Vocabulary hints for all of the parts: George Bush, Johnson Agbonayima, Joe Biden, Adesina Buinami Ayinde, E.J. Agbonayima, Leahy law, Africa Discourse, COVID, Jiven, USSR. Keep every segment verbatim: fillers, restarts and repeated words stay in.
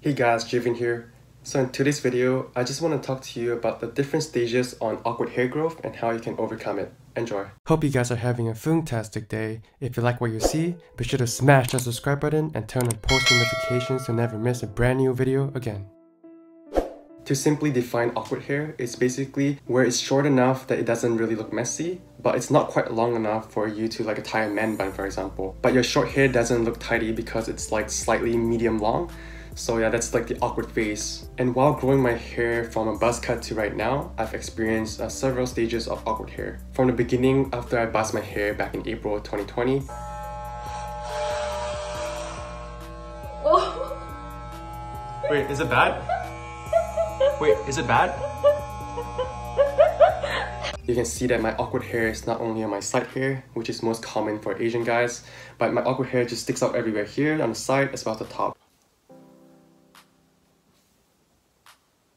Hey guys, Jiven here. So in today's video, I just want to talk to you about the different stages on awkward hair growth and how you can overcome it. Enjoy! Hope you guys are having a fantastic day. If you like what you see, be sure to smash that subscribe button and turn on post notifications to never miss a brand new video again. To simply define awkward hair, it's basically where it's short enough that it doesn't really look messy, but it's not quite long enough for you to like tie a man bun, for example. But your short hair doesn't look tidy because it's like slightly medium long. So yeah, that's like the awkward phase. And while growing my hair from a buzz cut to right now, I've experienced uh, several stages of awkward hair. From the beginning, after I buzzed my hair back in April twenty twenty, oh. Wait, is it bad? Wait, is it bad? You can see that my awkward hair is not only on my side hair, which is most common for Asian guys, but my awkward hair just sticks out everywhere here, on the side, as well as the top.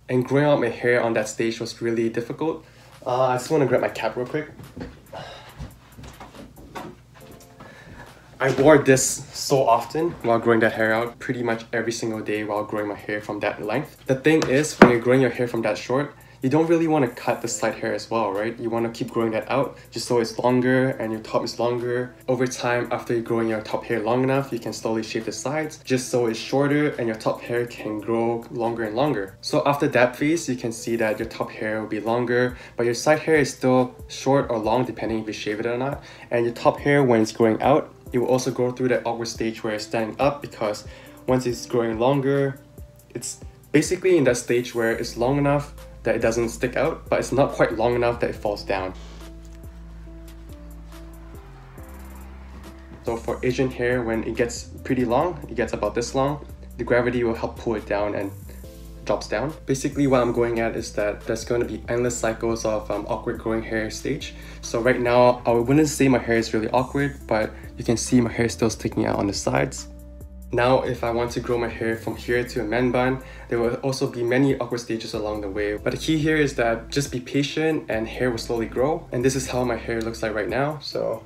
And growing out my hair on that stage was really difficult. Uh, I just want to grab my cap real quick. I wore this so often while growing that hair out, pretty much every single day while growing my hair from that length. The thing is, when you're growing your hair from that short, you don't really want to cut the side hair as well, right? You want to keep growing that out just so it's longer and your top is longer. Over time, after you're growing your top hair long enough, you can slowly shave the sides just so it's shorter and your top hair can grow longer and longer. So after that phase, you can see that your top hair will be longer, but your side hair is still short or long depending if you shave it or not. And your top hair, when it's growing out, it will also go through that awkward stage where it's standing up, because once it's growing longer, it's basically in that stage where it's long enough that it doesn't stick out, but it's not quite long enough that it falls down. So for Asian hair, when it gets pretty long, it gets about this long, the gravity will help pull it down and drops down. Basically what I'm going at is that there's going to be endless cycles of um, awkward growing hair stage. So right now, I wouldn't say my hair is really awkward, but you can see my hair still sticking out on the sides. Now, if I want to grow my hair from here to a man bun, there will also be many awkward stages along the way. But the key here is that just be patient and hair will slowly grow. And this is how my hair looks like right now, so.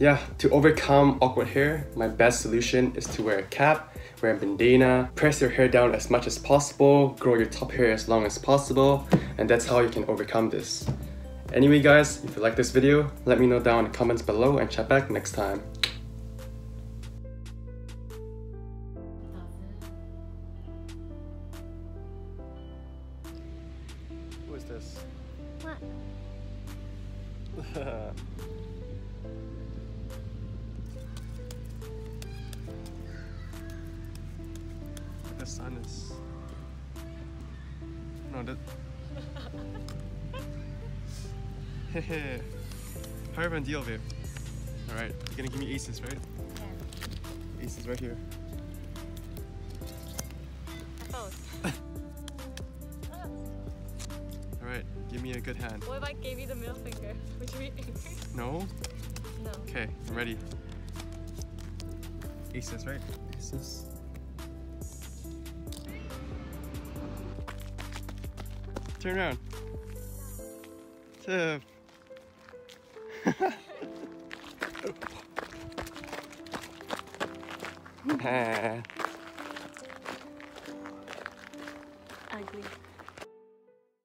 Yeah, to overcome awkward hair, my best solution is to wear a cap, wear a bandana, press your hair down as much as possible, grow your top hair as long as possible, and that's how you can overcome this. Anyway guys, if you like this video, let me know down in the comments below and check back next time. Who is this? What? The sun is... No, that... Hehe. Hurry up and deal, babe. Alright, you're gonna give me aces, right? Yeah. Aces right here. Alright, give me a good hand. What if I gave you the middle finger? Would you be angry? No? No. Okay, I'm ready. Aces, right? Aces. Turn around. Tip. Nah.